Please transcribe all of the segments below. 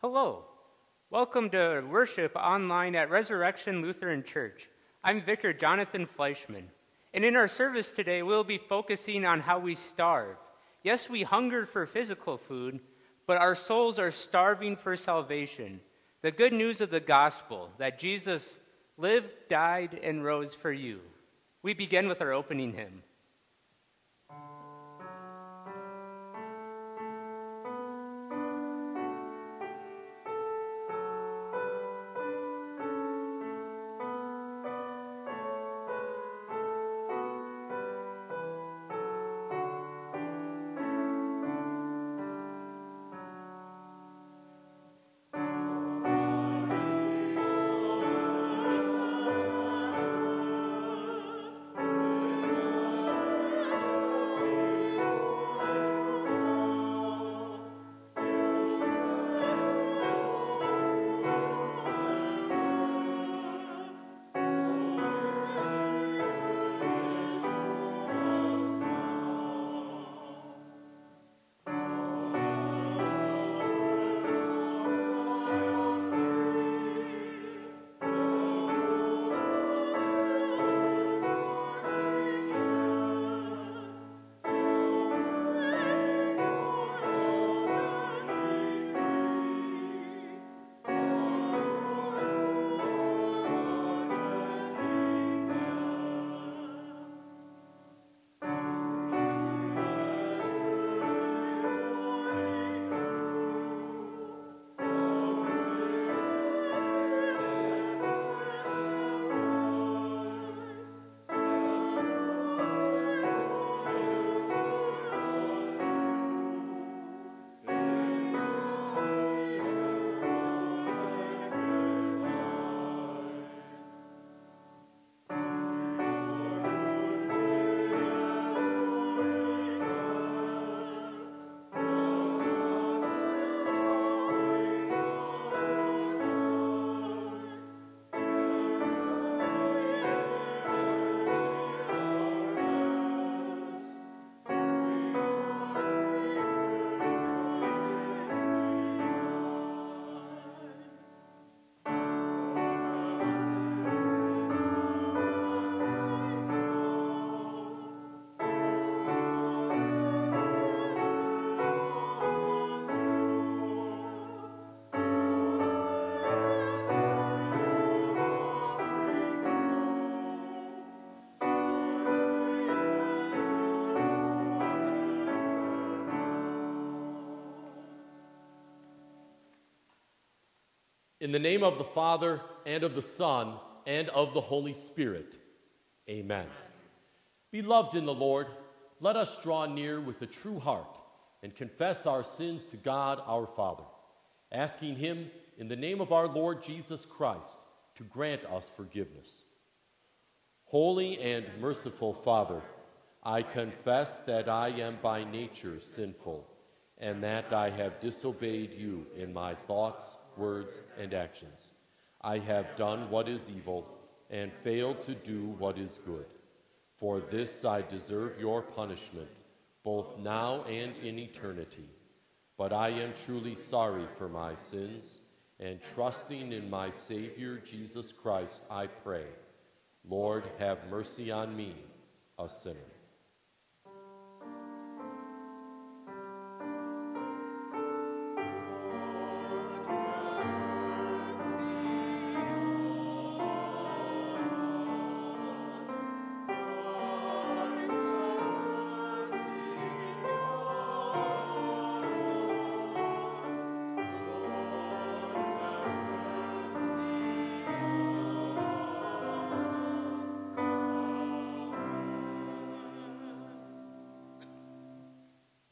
Hello, welcome to worship online at Resurrection Lutheran Church. I'm Vicar Jonathan Fleischman, and in our service today we'll be focusing on how we starve. Yes, we hunger for physical food, but our souls are starving for salvation, the good news of the gospel that Jesus lived, died, and rose for you. We begin with our opening hymn. In the name of the Father, and of the Son, and of the Holy Spirit. Amen. Beloved in the Lord, let us draw near with a true heart and confess our sins to God our Father, asking Him in the name of our Lord Jesus Christ to grant us forgiveness. Holy and merciful Father, I confess that I am by nature sinful, and that I have disobeyed you in my thoughts, words, and actions. I have done what is evil and failed to do what is good. For this I deserve your punishment, both now and in eternity. But I am truly sorry for my sins, and trusting in my Savior Jesus Christ, I pray, Lord, have mercy on me, a sinner.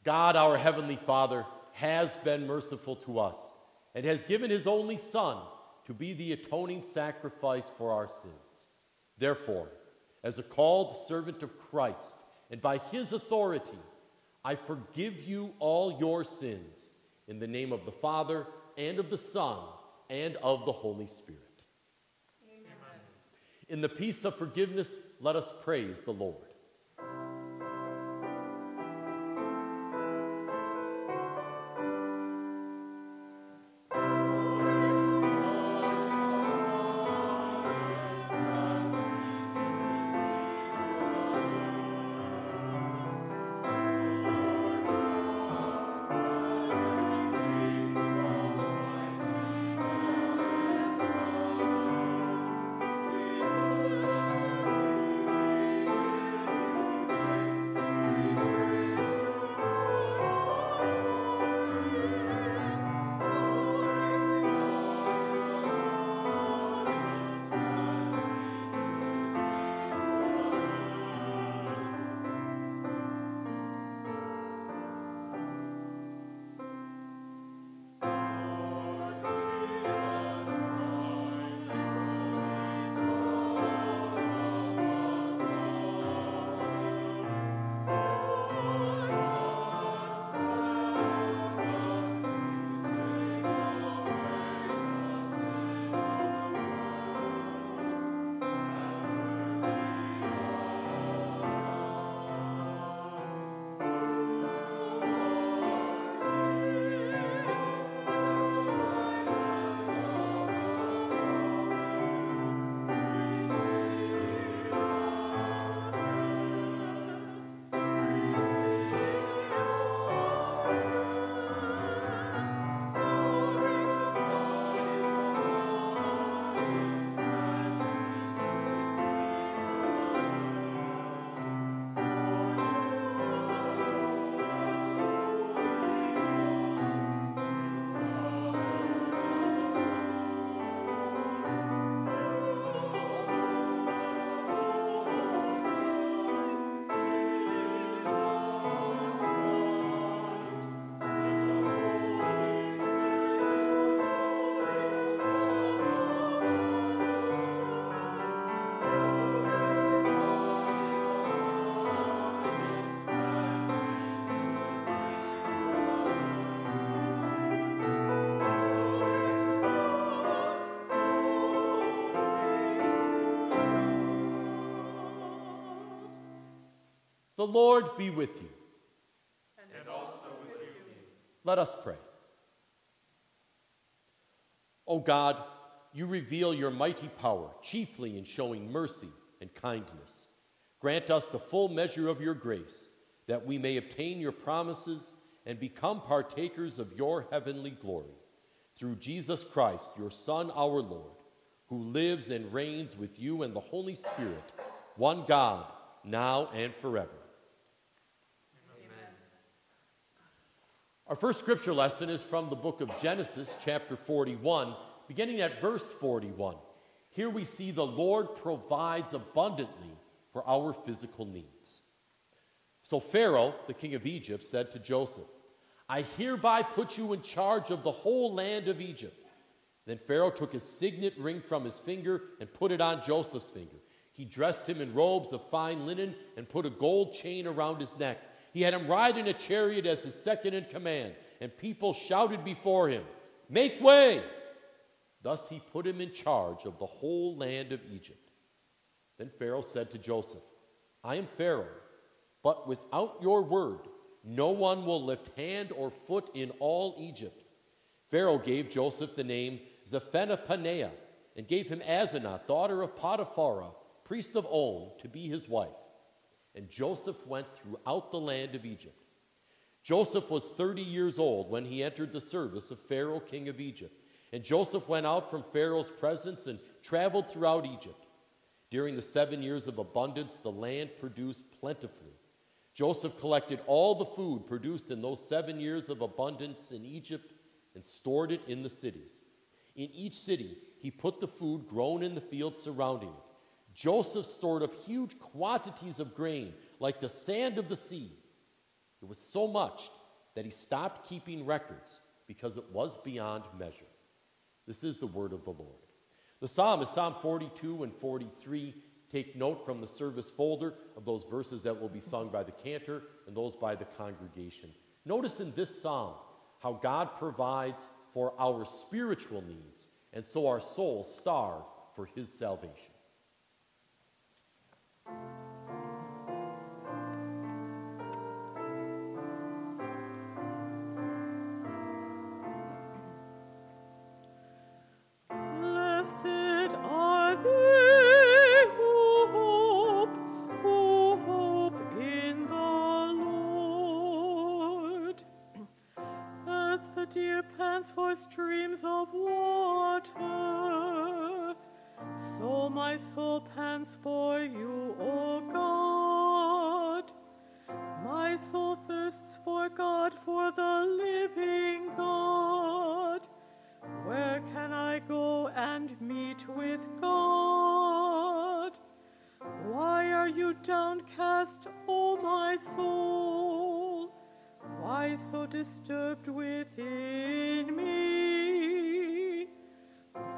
God, our Heavenly Father, has been merciful to us and has given His only Son to be the atoning sacrifice for our sins. Therefore, as a called servant of Christ and by His authority, I forgive you all your sins in the name of the Father and of the Son and of the Holy Spirit. Amen. In the peace of forgiveness, let us praise the Lord. The Lord be with you. And also with you. Let us pray. O God, you reveal your mighty power, chiefly in showing mercy and kindness. Grant us the full measure of your grace, that we may obtain your promises and become partakers of your heavenly glory. Through Jesus Christ, your Son, our Lord, who lives and reigns with you and the Holy Spirit, one God, now and forever. Amen. Our first scripture lesson is from the book of Genesis, chapter 41, beginning at verse 41. Here we see the Lord provides abundantly for our physical needs. So Pharaoh, the king of Egypt, said to Joseph, I hereby put you in charge of the whole land of Egypt. Then Pharaoh took his signet ring from his finger and put it on Joseph's finger. He dressed him in robes of fine linen and put a gold chain around his neck. He had him ride in a chariot as his second in command, and people shouted before him, Make way! Thus he put him in charge of the whole land of Egypt. Then Pharaoh said to Joseph, I am Pharaoh, but without your word, no one will lift hand or foot in all Egypt. Pharaoh gave Joseph the name Zaphnath-paneah and gave him Asenath, daughter of Potiphar, priest of On, to be his wife. And Joseph went throughout the land of Egypt. Joseph was 30 years old when he entered the service of Pharaoh, king of Egypt. And Joseph went out from Pharaoh's presence and traveled throughout Egypt. During the 7 years of abundance, the land produced plentifully. Joseph collected all the food produced in those 7 years of abundance in Egypt and stored it in the cities. In each city, he put the food grown in the fields surrounding it. Joseph stored up huge quantities of grain, like the sand of the sea. It was so much that he stopped keeping records because it was beyond measure. This is the word of the Lord. The psalm is Psalm 42 and 43. Take note from the service folder of those verses that will be sung by the cantor and those by the congregation. Notice in this psalm how God provides for our spiritual needs, and so our souls starve for his salvation. Streams of water, so my soul pants for you, O God. My soul thirsts for God, for the living God. Where can I go and meet with God? Why are you downcast, O my soul? Why so disturbed within me?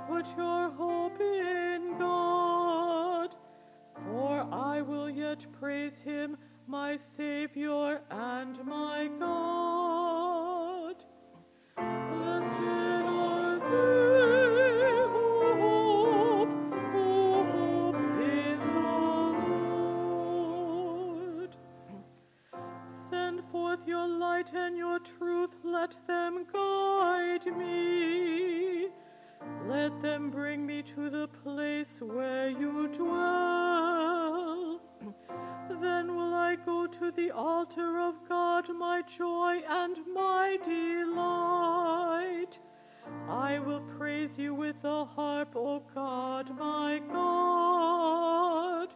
Put your hope in God, for I will yet praise him, my Savior and my God. Blessed are they who hope in the Lord. Send forth your light and your truth, let them guide me. Let them bring me to the place where you dwell. Then will I go to the altar of God, my joy and my delight. I will praise you with the harp, O God, my God.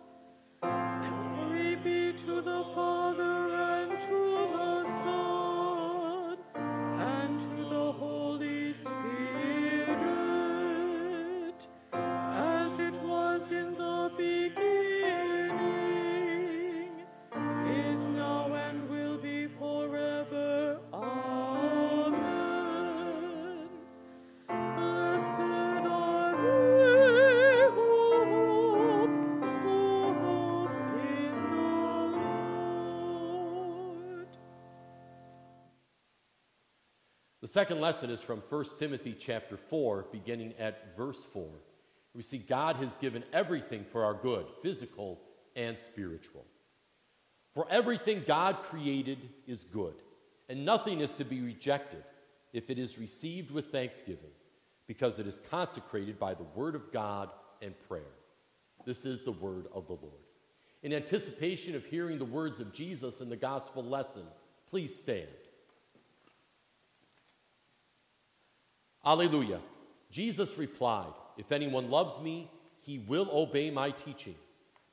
Glory be to the Father and to the Son and to the Holy Spirit, as it was in the beginning, is now and will be forever. Amen. Blessed are they who hope in the Lord. The second lesson is from 1 Timothy chapter 4, beginning at verse 4. We see God has given everything for our good, physical and spiritual. For everything God created is good, and nothing is to be rejected if it is received with thanksgiving, because it is consecrated by the word of God and prayer. This is the word of the Lord. In anticipation of hearing the words of Jesus in the gospel lesson, please stand. Alleluia. Jesus replied, "If anyone loves me, he will obey my teaching.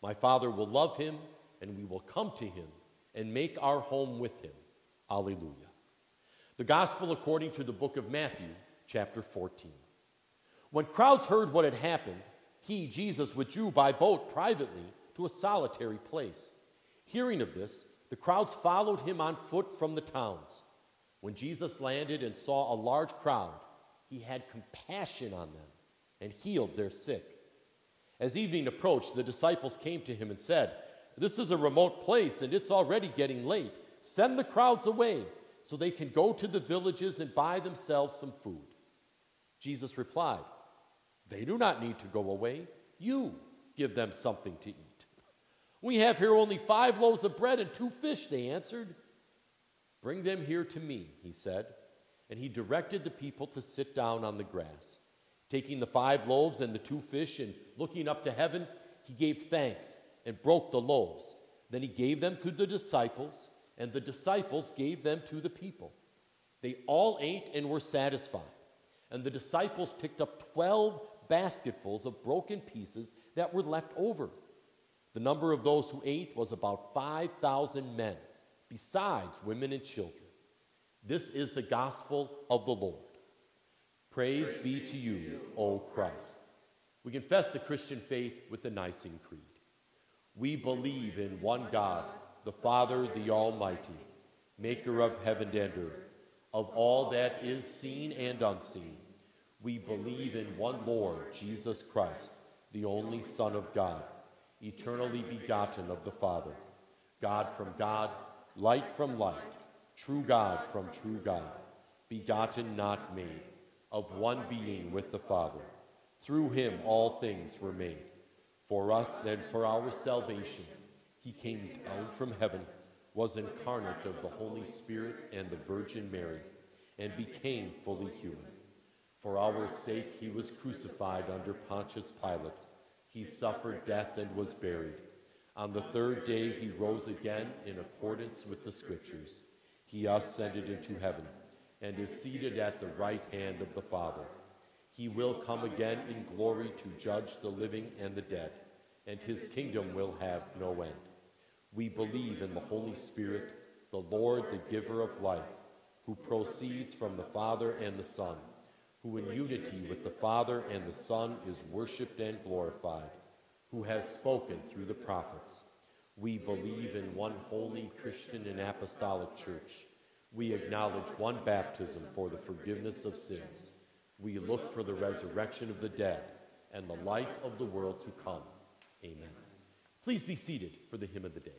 My Father will love him, and we will come to him and make our home with him." Alleluia. The gospel according to the book of Matthew, chapter 14. When crowds heard what had happened, he, Jesus, withdrew by boat privately to a solitary place. Hearing of this, the crowds followed him on foot from the towns. When Jesus landed and saw a large crowd, he had compassion on them and healed their sick. As evening approached, the disciples came to him and said, "This is a remote place, and it's already getting late. Send the crowds away so they can go to the villages and buy themselves some food." Jesus replied, "They do not need to go away. You give them something to eat." "We have here only 5 loaves of bread and 2 fish, they answered. "Bring them here to me," he said. And he directed the people to sit down on the grass. Taking the 5 loaves and the 2 fish and looking up to heaven, he gave thanks and broke the loaves. Then he gave them to the disciples, and the disciples gave them to the people. They all ate and were satisfied. And the disciples picked up 12 basketfuls of broken pieces that were left over. The number of those who ate was about 5,000 men, besides women and children. This is the gospel of the Lord. Praise be to you, O Christ. We confess the Christian faith with the Nicene Creed. We believe in one God, the Father, the Almighty, maker of heaven and earth, of all that is seen and unseen. We believe in one Lord, Jesus Christ, the only Son of God, eternally begotten of the Father, God from God, light from light, true God from true God, begotten, not made, of one being with the Father. Through him all things were made. For us and for our salvation, he came down from heaven, was incarnate of the Holy Spirit and the Virgin Mary, and became fully human. For our sake he was crucified under Pontius Pilate. He suffered death and was buried. On the 3rd day he rose again in accordance with the Scriptures. He ascended into heaven and is seated at the right hand of the Father. He will come again in glory to judge the living and the dead, and his kingdom will have no end. We believe in the Holy Spirit, the Lord, the giver of life, who proceeds from the Father and the Son, who in unity with the Father and the Son is worshipped and glorified, who has spoken through the prophets. We believe in one holy Christian and apostolic church. We acknowledge one baptism for the forgiveness of sins. We look for the resurrection of the dead and the life of the world to come. Amen. Please be seated for the hymn of the day.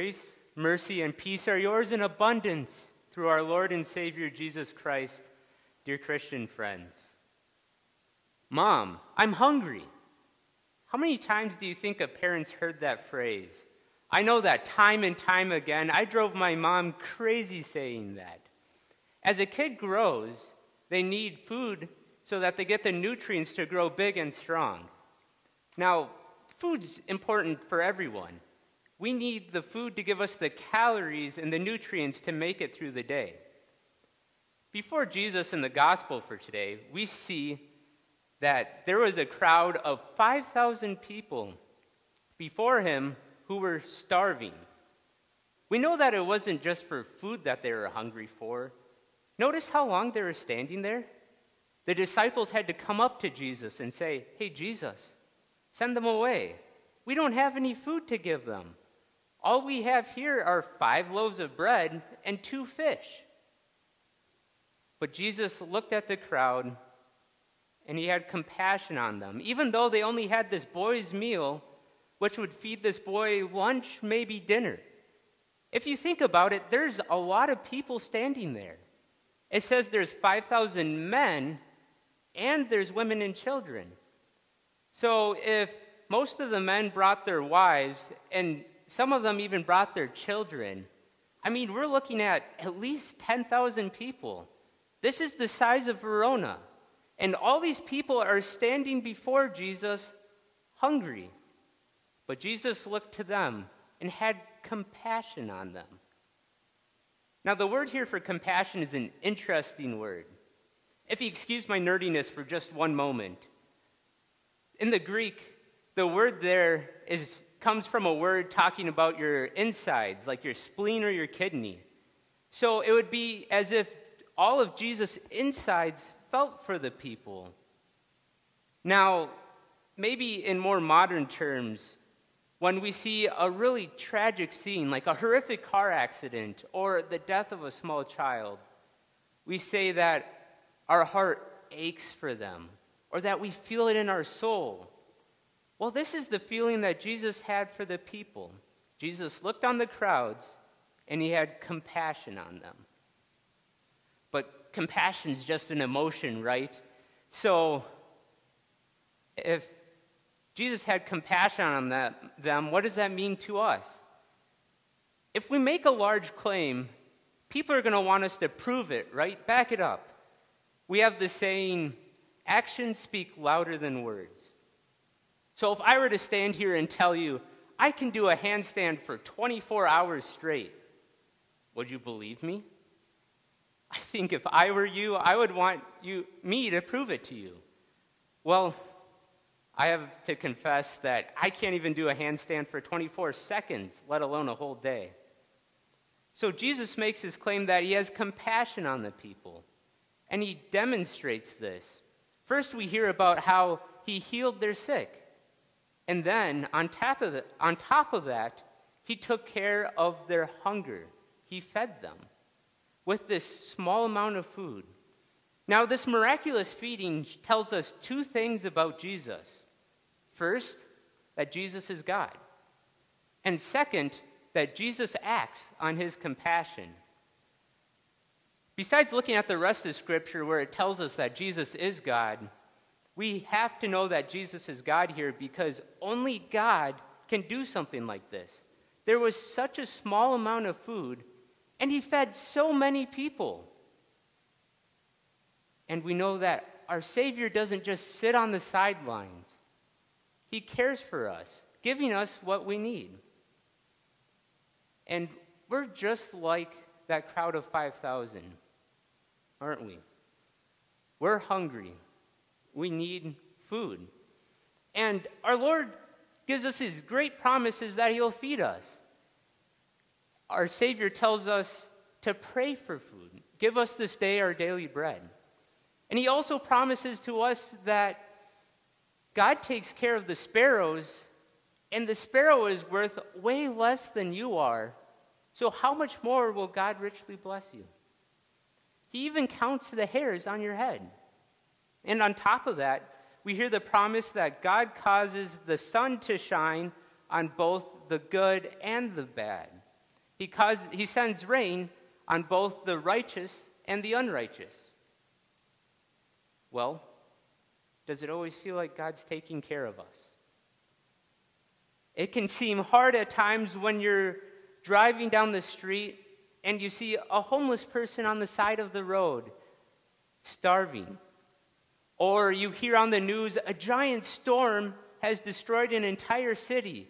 Grace, mercy, and peace are yours in abundance through our Lord and Savior Jesus Christ, dear Christian friends. Mom, I'm hungry. How many times do you think a parent's heard that phrase? I know that time and time again. I drove my mom crazy saying that. As a kid grows, they need food so that they get the nutrients to grow big and strong. Now, food's important for everyone. We need the food to give us the calories and the nutrients to make it through the day. Before Jesus in the gospel for today, we see that there was a crowd of 5,000 people before him who were starving. We know that it wasn't just for food that they were hungry for. Notice how long they were standing there. The disciples had to come up to Jesus and say, "Hey, Jesus, send them away. We don't have any food to give them. All we have here are 5 loaves of bread and 2 fish. But Jesus looked at the crowd, and he had compassion on them. Even though they only had this boy's meal, which would feed this boy lunch, maybe dinner. If you think about it, there's a lot of people standing there. It says there's 5,000 men, and there's women and children. So if most of the men brought their wives, and some of them even brought their children, I mean, we're looking at least 10,000 people. This is the size of Verona. And all these people are standing before Jesus hungry. But Jesus looked to them and had compassion on them. Now, the word here for compassion is an interesting word. If you excuse my nerdiness for just one moment. In the Greek, the word there comes from a word talking about your insides, like your spleen or your kidney. So it would be as if all of Jesus' insides felt for the people. Now, maybe in more modern terms, when we see a really tragic scene, like a horrific car accident or the death of a small child, we say that our heart aches for them or that we feel it in our soul. Well, this is the feeling that Jesus had for the people. Jesus looked on the crowds and he had compassion on them. But compassion is just an emotion, right? So if Jesus had compassion on them, what does that mean to us? If we make a large claim, people are going to want us to prove it, right? Back it up. We have the saying, actions speak louder than words. So if I were to stand here and tell you, I can do a handstand for 24 hours straight, would you believe me? I think if I were you, I would want me to prove it to you. Well, I have to confess that I can't even do a handstand for 24 seconds, let alone a whole day. So Jesus makes his claim that he has compassion on the people, and he demonstrates this. First, we hear about how he healed their sick, and then on top of that, he took care of their hunger. He fed them with this small amount of food. Now, this miraculous feeding tells us 2 things about Jesus. First, that Jesus is God. And second, that Jesus acts on his compassion. Besides looking at the rest of Scripture where it tells us that Jesus is God, we have to know that Jesus is God here because only God can do something like this. There was such a small amount of food, and he fed so many people. And we know that our Savior doesn't just sit on the sidelines. He cares for us, giving us what we need. And we're just like that crowd of 5,000, aren't we? We're hungry. We need food. And our Lord gives us his great promises that he'll feed us. Our Savior tells us to pray for food. Give us this day our daily bread. And he also promises to us that God takes care of the sparrows, and the sparrow is worth way less than you are. So how much more will God richly bless you? He even counts the hairs on your head. And on top of that, we hear the promise that God causes the sun to shine on both the good and the bad. He sends rain on both the righteous and the unrighteous. Well, does it always feel like God's taking care of us? It can seem hard at times when you're driving down the street and you see a homeless person on the side of the road starving. Or you hear on the news a giant storm has destroyed an entire city.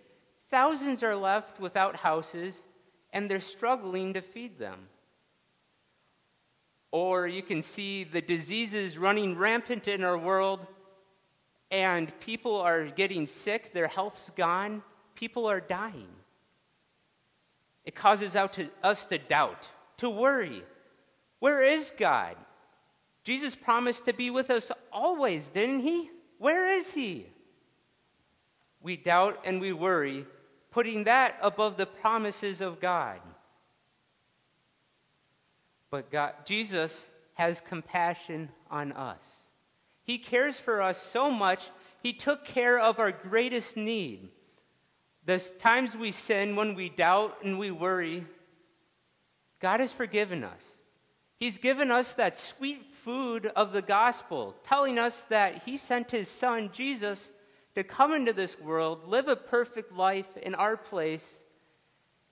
Thousands are left without houses, and they're struggling to feed them. Or you can see the diseases running rampant in our world, and people are getting sick, their health's gone, people are dying. It causes us to doubt, to worry. Where is God? Jesus promised to be with us always, didn't he? Where is he? We doubt and we worry, putting that above the promises of God. But Jesus has compassion on us. He cares for us so much, he took care of our greatest need. The times we sin, when we doubt and we worry, God has forgiven us. He's given us that sweet food of the gospel, telling us that he sent his son, Jesus, to come into this world, live a perfect life in our place,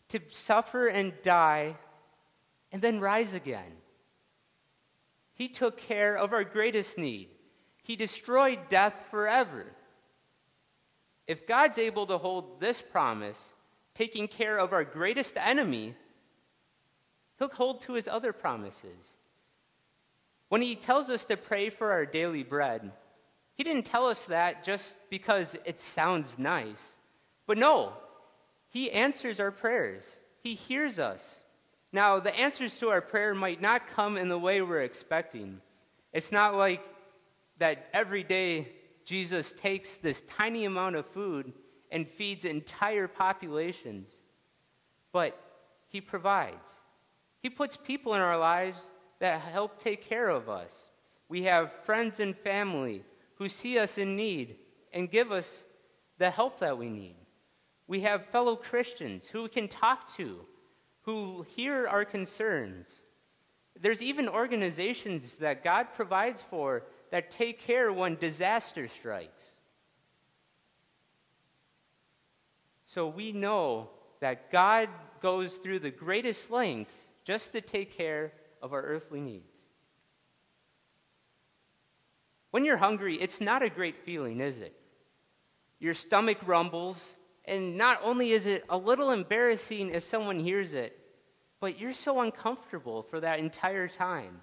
to suffer and die, and then rise again. He took care of our greatest need. He destroyed death forever. If God's able to hold this promise, taking care of our greatest enemy, he'll hold to his other promises. When he tells us to pray for our daily bread, he didn't tell us that just because it sounds nice. But no, he answers our prayers. He hears us. Now, the answers to our prayer might not come in the way we're expecting. It's not like that every day Jesus takes this tiny amount of food and feeds entire populations. But he provides. He puts people in our lives that help take care of us. We have friends and family who see us in need and give us the help that we need. We have fellow Christians who we can talk to, who hear our concerns. There's even organizations that God provides for that take care when disaster strikes. So we know that God goes through the greatest lengths just to take care of our earthly needs. When you're hungry, it's not a great feeling, is it? Your stomach rumbles, and not only is it a little embarrassing if someone hears it, but you're so uncomfortable for that entire time.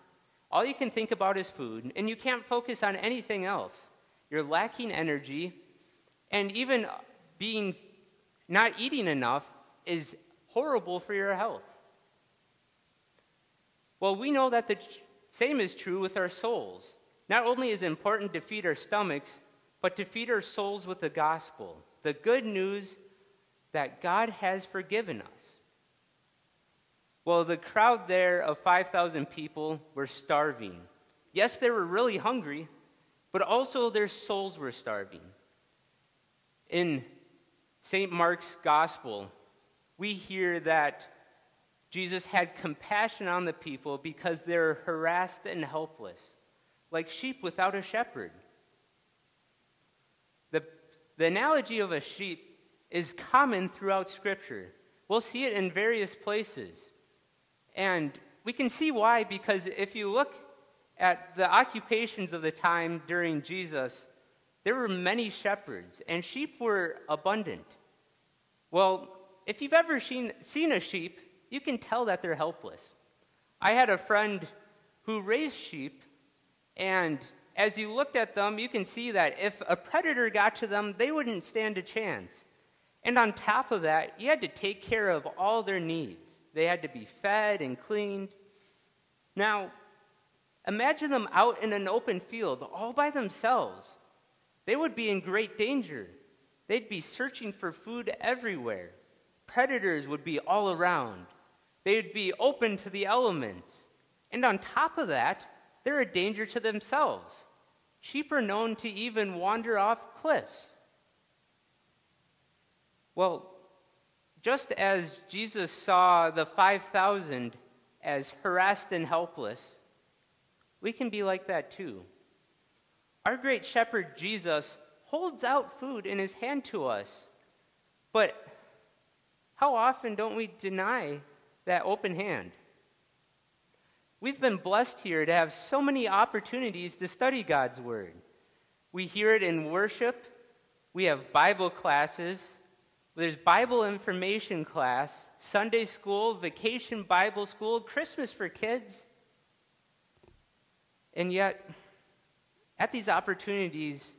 All you can think about is food, and you can't focus on anything else. You're lacking energy, and even not eating enough is horrible for your health. Well, we know that the same is true with our souls. Not only is it important to feed our stomachs, but to feed our souls with the gospel, the good news that God has forgiven us. Well, the crowd there of 5,000 people were starving. Yes, they were really hungry, but also their souls were starving. In St. Mark's Gospel, we hear that Jesus had compassion on the people because they were harassed and helpless, like sheep without a shepherd. The analogy of a sheep is common throughout Scripture. We'll see it in various places. And we can see why, because if you look at the occupations of the time during Jesus, there were many shepherds, and sheep were abundant. Well, if you've ever seen a sheep, you can tell that they're helpless. I had a friend who raised sheep, and as you looked at them, you can see that if a predator got to them, they wouldn't stand a chance. And on top of that, you had to take care of all their needs. They had to be fed and cleaned. Now, imagine them out in an open field all by themselves. They would be in great danger. They'd be searching for food everywhere. Predators would be all around. They'd be open to the elements. And on top of that, they're a danger to themselves. Sheep are known to even wander off cliffs. Well, Just as Jesus saw the 5,000 as harassed and helpless, we can be like that too. Our great shepherd Jesus holds out food in his hand to us, but how often don't we deny that open hand? We've been blessed here to have so many opportunities to study God's Word. We hear it in worship. We have Bible classes. There's Bible information class, Sunday school, vacation Bible school, Christmas for kids. And yet, at these opportunities,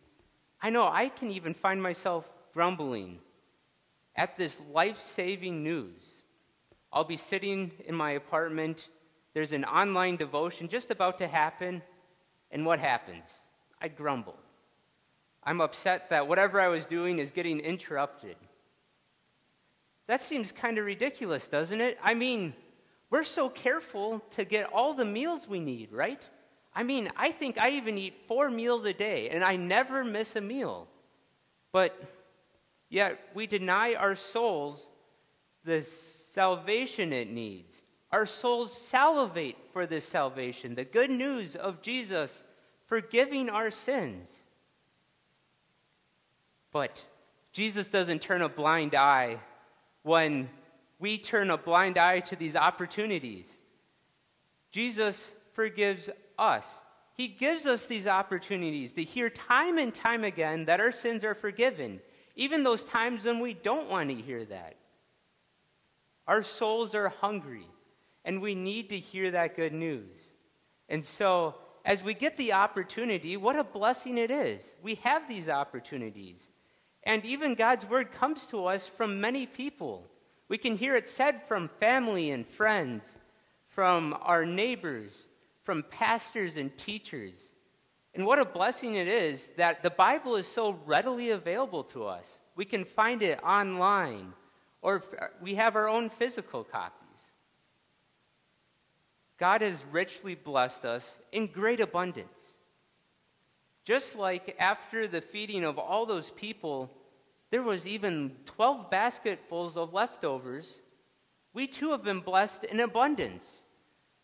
I know I can even find myself grumbling at this life-saving news. I'll be sitting in my apartment. There's an online devotion just about to happen. And what happens? I grumble. I'm upset that whatever I was doing is getting interrupted. That seems kind of ridiculous, doesn't it? I mean, we're so careful to get all the meals we need, right? I mean, I think I even eat 4 meals a day, and I never miss a meal. But yet we deny our souls the salvation it needs. Our souls salivate for this salvation, the good news of Jesus forgiving our sins. But Jesus doesn't turn a blind eye when we turn a blind eye to these opportunities. Jesus forgives us. He gives us these opportunities to hear time and time again that our sins are forgiven, even those times when we don't want to hear that. Our souls are hungry, and we need to hear that good news. And so, as we get the opportunity, what a blessing it is. We have these opportunities. And even God's word comes to us from many people. We can hear it said from family and friends, from our neighbors, from pastors and teachers. And what a blessing it is that the Bible is so readily available to us. We can find it online, or we have our own physical copies. God has richly blessed us in great abundance. Just like after the feeding of all those people, there was even 12 basketfuls of leftovers. We too have been blessed in abundance.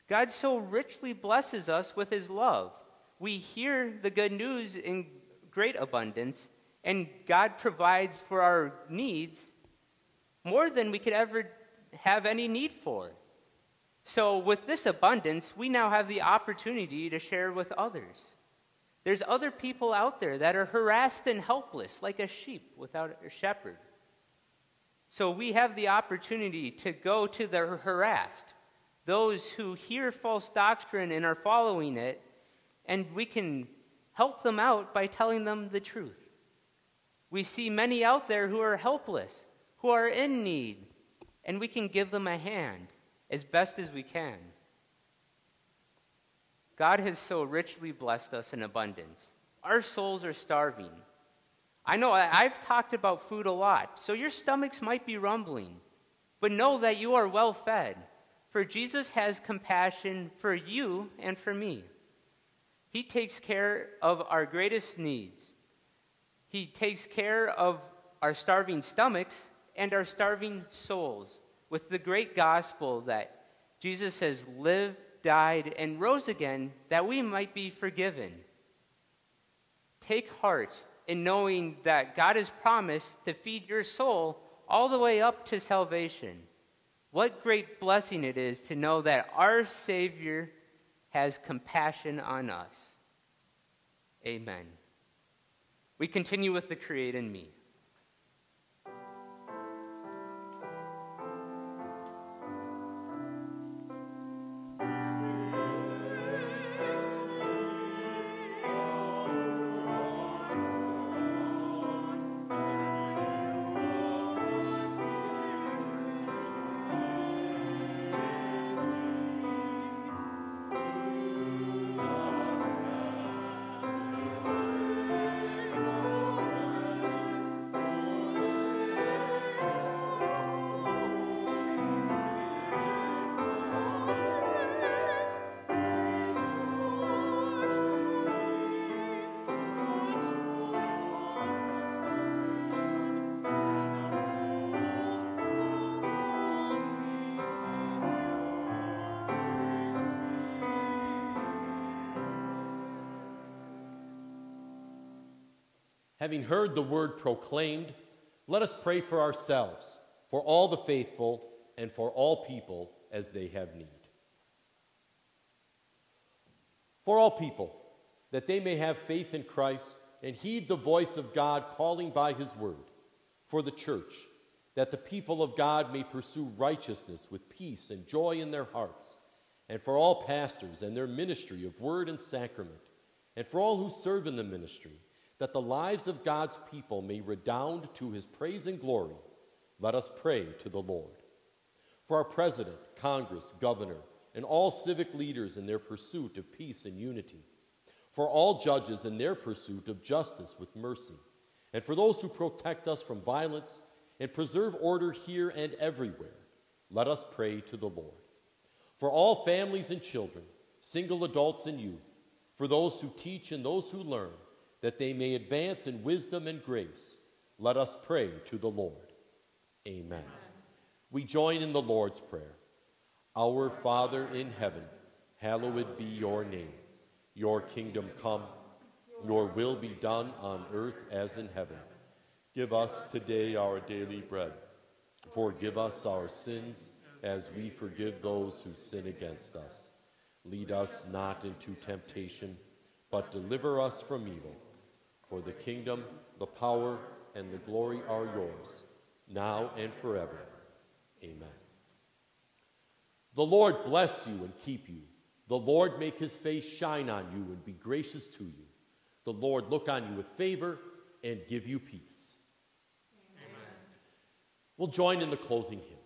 God so richly blesses us with his love. We hear the good news in great abundance, and God provides for our needs more than we could ever have any need for. So with this abundance, we now have the opportunity to share with others. There's other people out there that are harassed and helpless, like a sheep without a shepherd. So we have the opportunity to go to the harassed, those who hear false doctrine and are following it, and we can help them out by telling them the truth. We see many out there who are helpless, who are in need, and we can give them a hand as best as we can. God has so richly blessed us in abundance. Our souls are starving. I know I've talked about food a lot, so your stomachs might be rumbling, but know that you are well fed, for Jesus has compassion for you and for me. He takes care of our greatest needs. He takes care of our starving stomachs and our starving souls with the great gospel that Jesus has lived, died, and rose again, that we might be forgiven. Take heart in knowing that God has promised to feed your soul all the way up to salvation. What great blessing it is to know that our Savior has compassion on us. Amen. We continue with the Create in Me. having heard the word proclaimed, let us pray for ourselves, for all the faithful, and for all people as they have need. For all people, that they may have faith in Christ and heed the voice of God calling by his word. For the church, that the people of God may pursue righteousness with peace and joy in their hearts, and for all pastors and their ministry of word and sacrament, and for all who serve in the ministry, that the lives of God's people may redound to his praise and glory. Let us pray to the Lord. For our president, Congress, governor, and all civic leaders in their pursuit of peace and unity, for all judges in their pursuit of justice with mercy, and for those who protect us from violence and preserve order here and everywhere, let us pray to the Lord. For all families and children, single adults and youth, for those who teach and those who learn, that they may advance in wisdom and grace, let us pray to the Lord. Amen. We join in the Lord's Prayer. Our Father in heaven, hallowed be your name. Your kingdom come, your will be done on earth as in heaven. Give us today our daily bread. Forgive us our sins as we forgive those who sin against us. Lead us not into temptation, but deliver us from evil. For the kingdom, the power, and the glory are yours, now and forever. Amen. The Lord bless you and keep you. The Lord make his face shine on you and be gracious to you. The Lord look on you with favor and give you peace. Amen. We'll join in the closing hymn.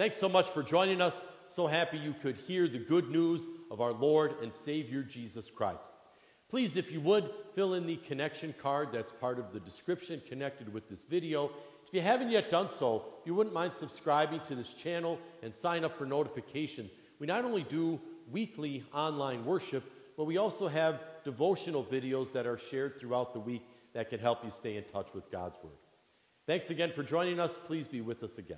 Thanks so much for joining us. So happy you could hear the good news of our Lord and Savior Jesus Christ. Please, if you would, fill in the connection card that's part of the description connected with this video. If you haven't yet done so, if you wouldn't mind subscribing to this channel and sign up for notifications. We not only do weekly online worship, but we also have devotional videos that are shared throughout the week that can help you stay in touch with God's Word. Thanks again for joining us. Please be with us again.